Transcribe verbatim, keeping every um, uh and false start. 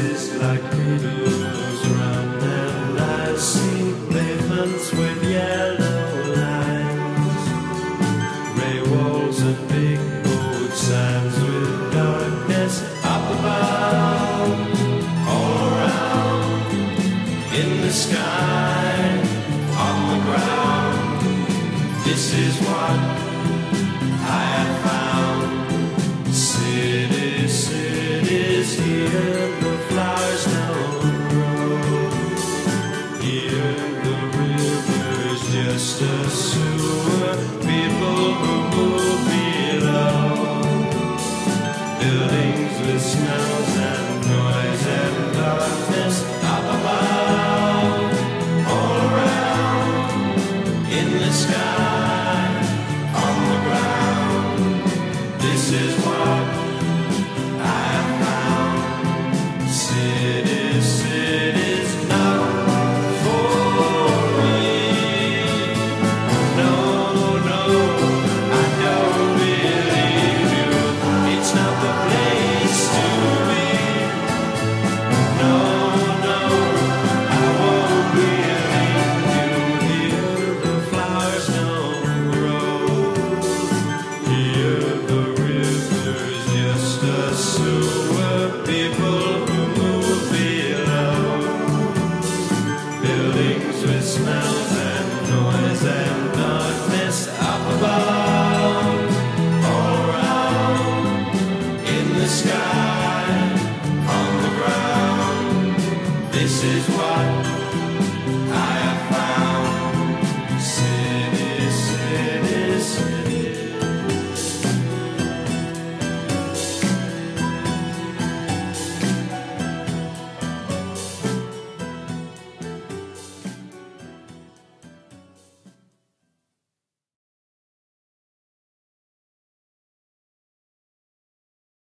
faces like riddles round their lives, see pavements with yellow lines, grey walls and big bold signs with darkness up above, all around, in the sky, on the ground. This is what I have found. Cities, cities here. Just a sewer, people who move below, buildings with smells and noise and darkness up above, all around, in the sky, on the ground. This is what I have found. Cities, cities, not for me. Smells and noise and darkness up above, all around, in the sky, on the ground. This is what